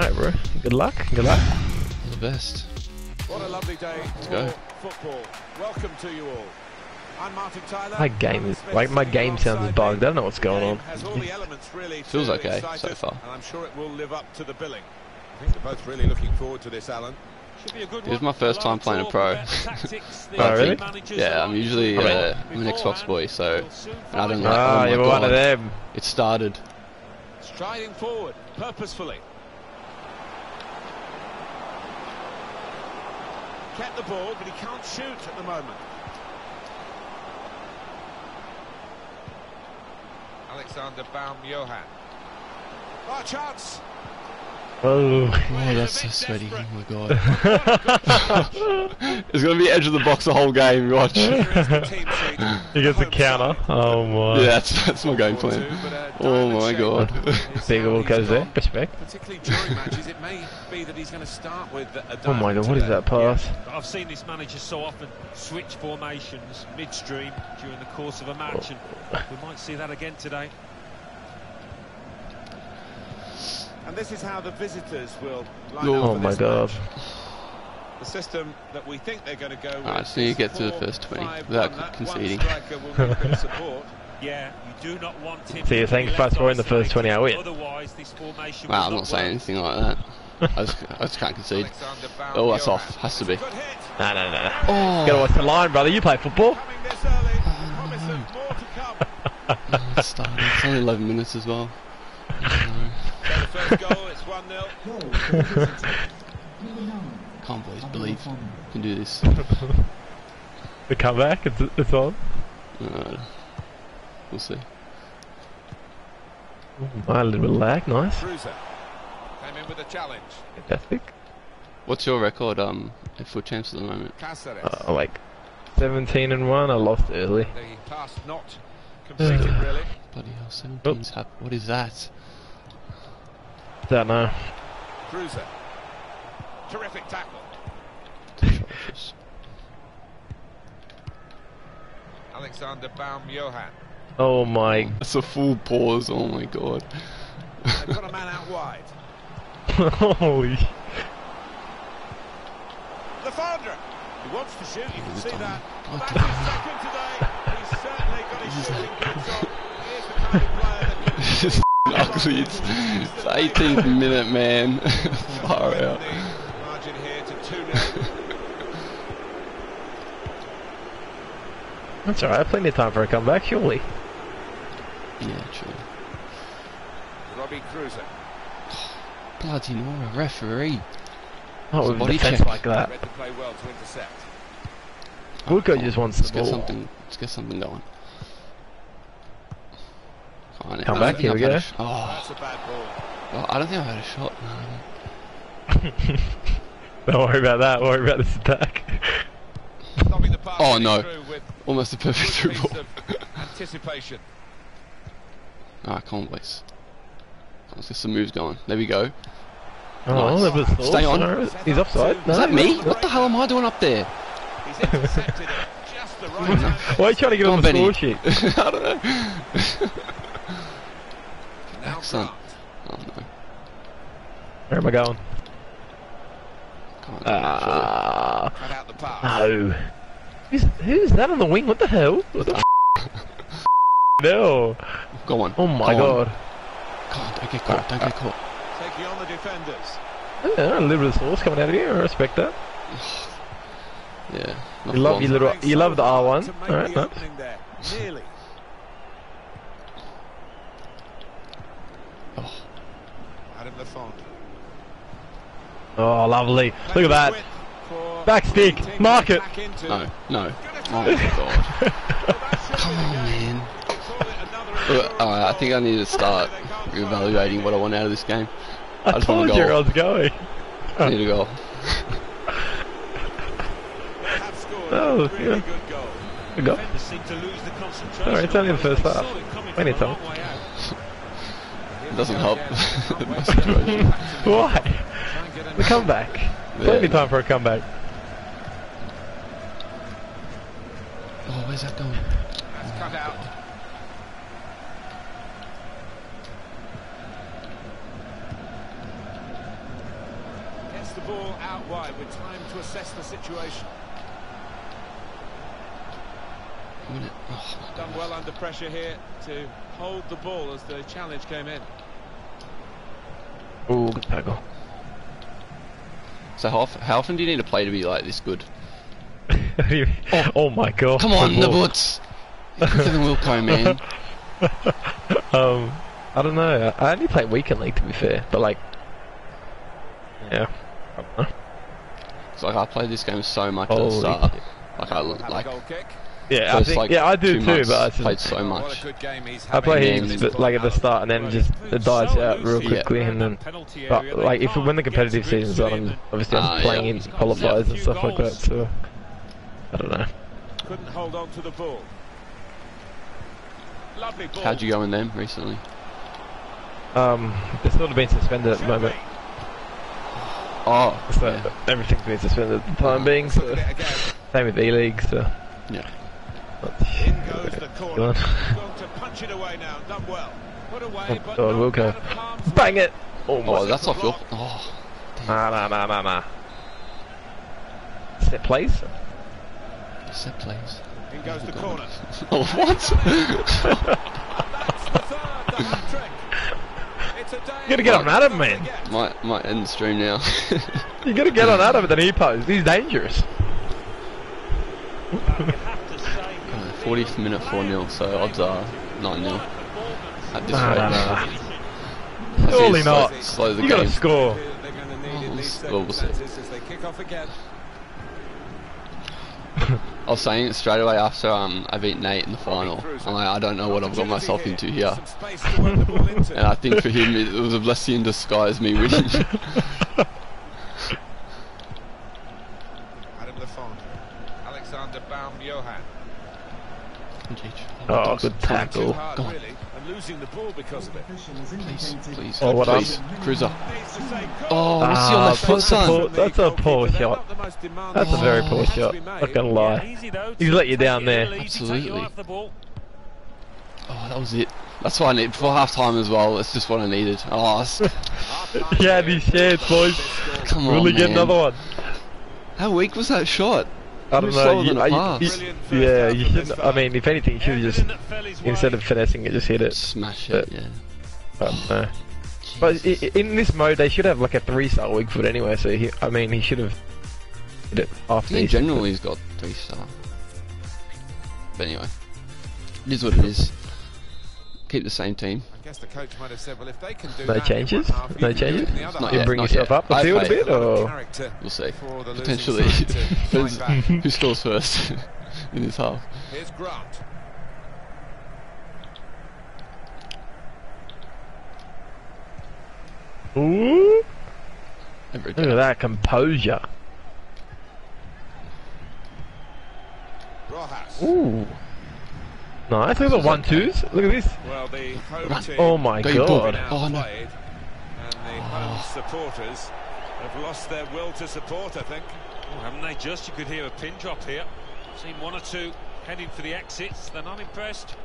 Alright, bro. Good luck. Good luck. All the best. What a lovely day. Let's go. Football. Welcome to you all. I'm Martin Tyler. My game is like my game sounds bugged. I don't know what's going on. Really feels okay excited, so far. And I'm sure it will live up to the billing. I think they're both really looking forward to this, Alan. It was my first time playing a pro. Oh, really? Yeah, I'm usually I'm an Xbox boy, so and I don't like. Ah, oh, you're one of them. It started. Striding forward purposefully. Kept the ball, but he can't shoot at the moment. Alexander Baumjohann. Oh, chance. Oh, yeah, that's so sweaty. Desperate. Oh my god. It's going to be edge of the box the whole game, you watch. He gets a counter. Oh my. Yeah, that's my game plan. Oh my god. Big all goes there. Respect. Oh my god, what is that pass? Yeah, I've seen this manager so often switch formations midstream during the course of a match, and we might see that again today. And this is how the visitors will line up. Oh my god. The system that we think they're going to go with. Alright, so you get to the first 20 without conceding. Yeah, you do not want him. So you're saying if I score in the first 20 I win? Well, I'm not saying anything like that. I just can't concede. Oh, that's off. Has to be. No. Oh. You gotta watch the line, brother. You play football. It's only 11 minutes as well. First goal, it's 1-0. Can't believe you can do this. The comeback, it's on. We'll see. A little bit of lag, nice. Came in with a challenge. Fantastic. What's your record at foot champs at the moment? Like 17-1. I lost early. The pass not completed, really. Bloody hell, 17's up. What is that? Don't know. Cruiser. Terrific tackle. Alexander Baumjohann. Oh my. That's a full pause. Oh my god. They've got a man out wide. Holy. Lafont. He wants to shoot. You can see that. That's his second today. He's certainly got his shooting kicks on. Here's the kind of player that can shoot. Ugly, it's 18th minute, man. Far out. Margin here to 2-0. That's alright, plenty of time for a comeback, surely. Yeah, true. Robbie Cruiser. Bloody Nora, referee. Oh, with a defense like that. Woodco just wants the ball. Let's get something going. Come back, here we go. Oh, that's a bad ball. Well, I don't think I've had a shot. No. Don't worry about that, worry about this attack. Oh no, almost a perfect through ball. Anticipation. Alright, come on boys. Let's get some moves going. There we go. Oh, nice. Stay on. He's offside. No, is that me? What the hell am I doing up there? He's intercepted it. Just the right hand. Why are you trying to get on the score sheet? I don't know. Excellent. Oh no. Where am I going? No. Who's that on the wing? What the hell? What the f? No. Go on. Oh my god. God, don't get caught. Don't get caught. Taking on the defenders. Yeah, a little bit of sauce coming out of here. I respect that. Yeah. You love your little. You love the R1. All right. No. Adam Lafont. Oh, lovely. Look at that. Back stick. Mark it. No. Oh, my God. Come on, man. I think I need to start evaluating what I want out of this game. I just told you where I was going. I need a goal. Oh, yeah. Good goal. Alright, it's only the first half. I need time. It doesn't help. Why? The comeback. Yeah. Plenty of time for a comeback. Oh, where's that going? That's cut out. the ball out wide with time to assess the situation. Oh, done well under pressure here to hold the ball as the challenge came in. Oh, good tackle. So how often do you need a play to be like this good? Oh my god. Come on, the butts! Quicker than Wilco, man. I don't know. I only play weekend league to be fair, but like, yeah, I don't know. It's like I played this game so much at the start. Like I look like. Yeah, I think, like yeah, I do too, but I just played so much. I play heaps, but like at the start, and then it just it dies out real quickly, and then. But like, if we win the competitive seasons, I'm obviously I'm playing in qualifiers and stuff like that. So I don't know. Couldn't hold on to the ball. Lovely ball. How'd you go in them recently? They've sort of been suspended at the moment. Oh, so yeah. Everything's been suspended at the time being. So same with E-League. So yeah. In goes the corner. Going to punch it away now. Done well. Put away, but oh, we'll go. Bang it! Oh, my, that's off your. Oh, nah. Set plays. Set plays. In goes the corner. Oh, what? That's the third double trick. It's a day. You gotta get on Adam, man. Might end the stream now. You gotta get on Adam with an e-post. He's dangerous. 40th minute 4-0, so odds are 9-0. At this rate. Surely not. Slow the you game. Gotta score. We'll see. I was saying it straight away after I beat Nate in the final. I'm like, I don't know what I've got myself into here. And I think for him it was a blessing in disguise me winning. Adam Lafont, Alexander Baumjohann. Oh, good tackle. Go on. Please. Oh, what else? Cruiser. Oh, what's he on the foot, son? That's a poor shot. That's a very poor shot. Not gonna lie. He's let you down there. Absolutely. Oh, that was it. That's what I need before half time as well. That's just what I needed. Oh, yeah, these shares, boys. Come on, really get another one. How weak was that shot? I don't know. Yeah, you should. I mean, if anything, you should just instead of finessing it, just hit it. Smash it. But, yeah. But in this mode, they should have like a 3-star weak foot anyway. So he, I mean, he should have hit it after. In general, he's got 3-star. But anyway, it is what it is. Keep the same team. I guess the coach might have said, well, if they can do no changes? Half, no changes? Not yet, bring yourself up the field a bit, or...? We'll see. Potentially. Who scores first in this half? Here's Grant. Ooh! Look at that composure. Rojas. Ooh! Nice, look at the 1-2s. Look at this. Well, the home team oh my god. Oh, no. And the home supporters have lost their will to support, I think. Oh, haven't they just? You could hear a pin drop here. Seen one or two heading for the exits. They're not impressed.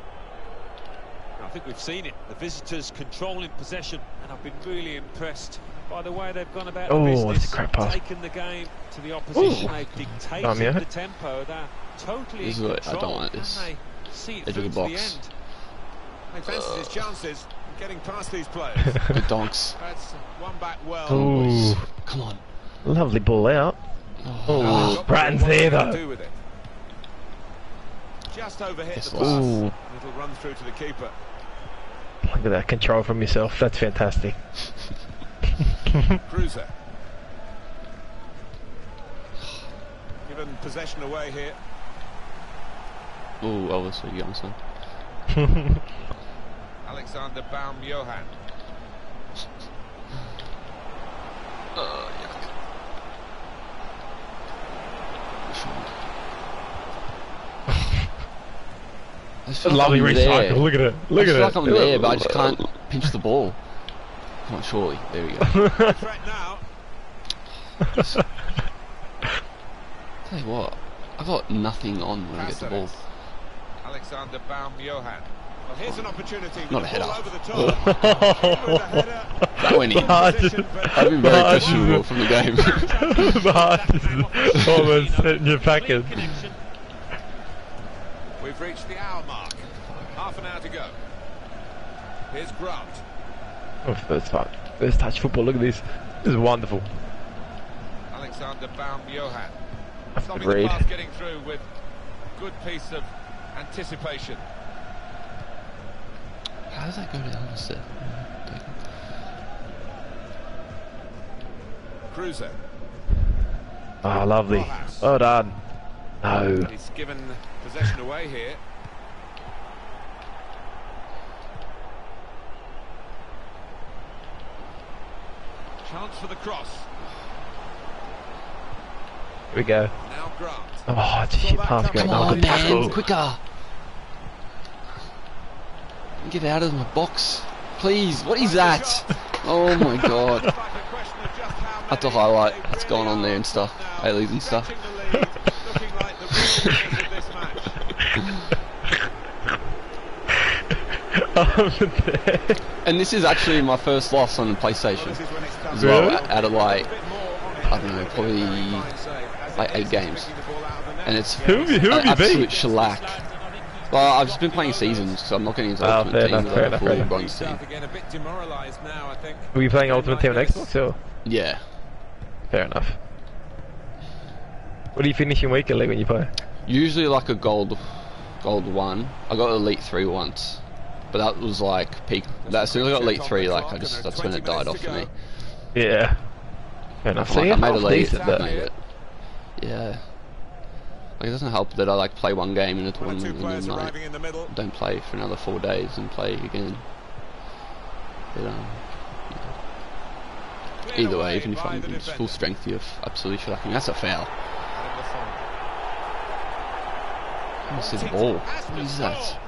I think we've seen it. The visitors controlling possession, and I've been really impressed by the way they've gone about the business. That's a crap pass. Taken the game to the opposition. They've dictated the tempo. They're totally in control. I don't like this. Edge of the box. He fancies his chances of getting past these players. Good donks. That's one back well. Ooh. Come on. Lovely ball out. Oh, Bratton's there though. Just overhead the pass. Ooh. It'll run through to the keeper. Look at that control from yourself. That's fantastic. Cruiser. Given possession away here. Oh, obviously, Johnson. Alexander Baumjohann. Oh, yuck. Lovely recycle, look at it. Look at it. I feel like I'm there, but I just can't pinch the ball. Come on, surely. There we go. Tell you what, I got nothing on when I get the ball. Alexander Baumjohann. Well, here's an opportunity. Not a header. That went in. I've been very questionable from the game. But almost hitting your package. We've reached the hour mark. Half an hour to go. Here's Grunt. Oh, first touch. First touch football. Look at this. This is wonderful. Alexander Baumjohann. That's a great pass getting through with good piece of anticipation. How does that go to the other set? Cruiser. Ah, oh, lovely. Well done. No. He's given possession away here. Chance for the cross. Here we go. Now Grant. Oh, just your pass going. Come on, man, oh. Quicker. Get out of my box. Please, what is that? Oh my god. That's a highlight that's going on there and stuff. A-League and stuff. And this is actually my first loss on the PlayStation as well, out of like, I don't know, probably like 8 games. And it's an absolute shellac. Well, I've just been playing seasons, so I'm not getting into Ultimate Team. Were you playing Ultimate Team on Xbox or? Yeah. Fair enough. What are you finishing weekly when you play? Usually like a gold 1. I got Elite 3 once. But that was like peak. As soon as I got Elite 3, like I just, that's when it died off for me. Yeah. Fair enough. Like, I made Elite, that made it. Yeah. Like, it doesn't help that I like play one game in a tournament and then like, don't play for another 4 days and play again. But, yeah. Either way, even if I'm full strength, you're absolutely shocking. I think that's a foul. I see the ball. What is that?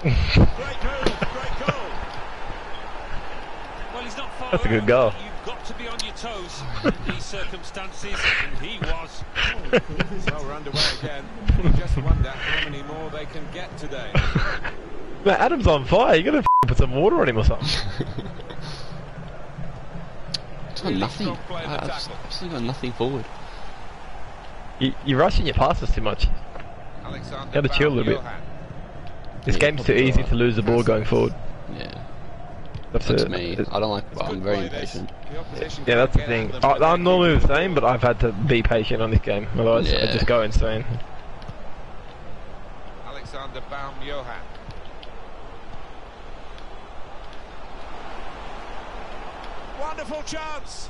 That's a good goal. Got to be on your toes in these circumstances, and he was. Oh, well, we're underway again. You just wonder how many more they can get today. Man, Adam's on fire. You gotta put some water on him or something. It's got nothing. I've absolutely got nothing forward. You're rushing your passes too much. Alexander, gotta chill a little bit. This game's too easy to lose the ball going forward. Yeah. That's me. I don't like. I'm very impatient. Yeah, that's the thing. I'm normally the same, but I've had to be patient on this game. Otherwise, I just go insane. Alexander Baumjohann. Wonderful chance.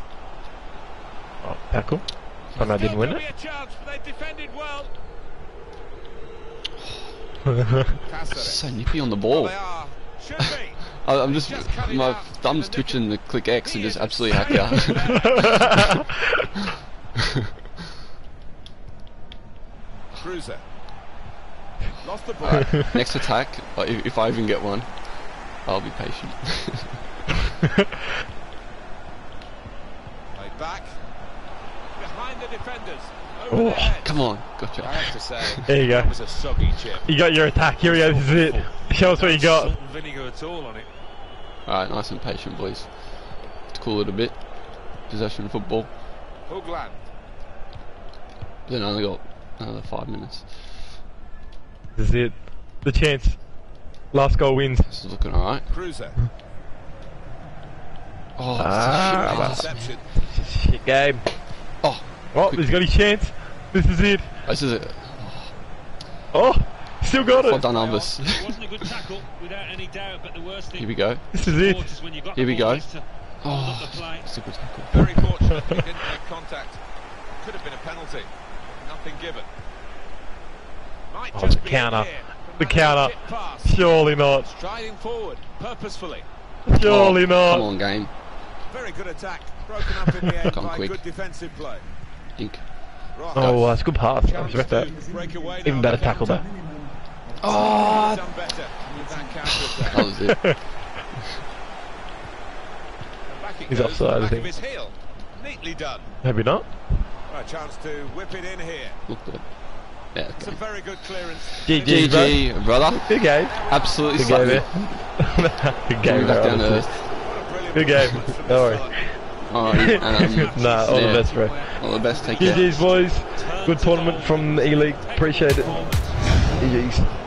Oh, tackle. Somehow I didn't win it. So nippy on the ball. I'm just, my thumb's twitching to click X and just absolutely hack out. Cruiser. Lost the ball. Right, next attack, if I even get one, I'll be patient. Right back. Behind the defenders. Oh, come on, gotcha. I have to say, there you go. It was a soggy chip. You got your attack, here we go, this is it. Show us what you got. Salt and vinegar at all on it. Alright, nice and patient, boys. Let's cool it a bit. Possession football. Hoogland. Then I only got another 5 minutes. This is it. The chance. Last goal wins. This is looking alright. Cruiser. Oh, that's a shit interception. Shit game. Oh. Oh, he's got his chance. This is it. This is it. Oh, still got it. Well done, Alvis. It wasn't a good tackle, without any doubt, but the worst thing. Here we go. This is it. Here we go. Oh, that's a good tackle. Very fortunate he didn't make contact. Could have been a penalty. Nothing given. Oh, the counter. The counter. Surely not. Striding forward, purposefully. Surely not. Come on, game. Very good attack. Broken up in the end by good defensive play. Dink. Oh, that's a good pass. I respect that. Even better tackle there. Oh! That was it. He's offside, I think. Maybe not. Look at it. Yeah, it's a very good clearance. GG, brother. Good game. Absolutely slapped me. Good game. Back down to earth. Good game. Don't worry. Alright, nah, all the best, bro. All the best, take care. GG's, boys. Good tournament from E-League. Appreciate it. GG's.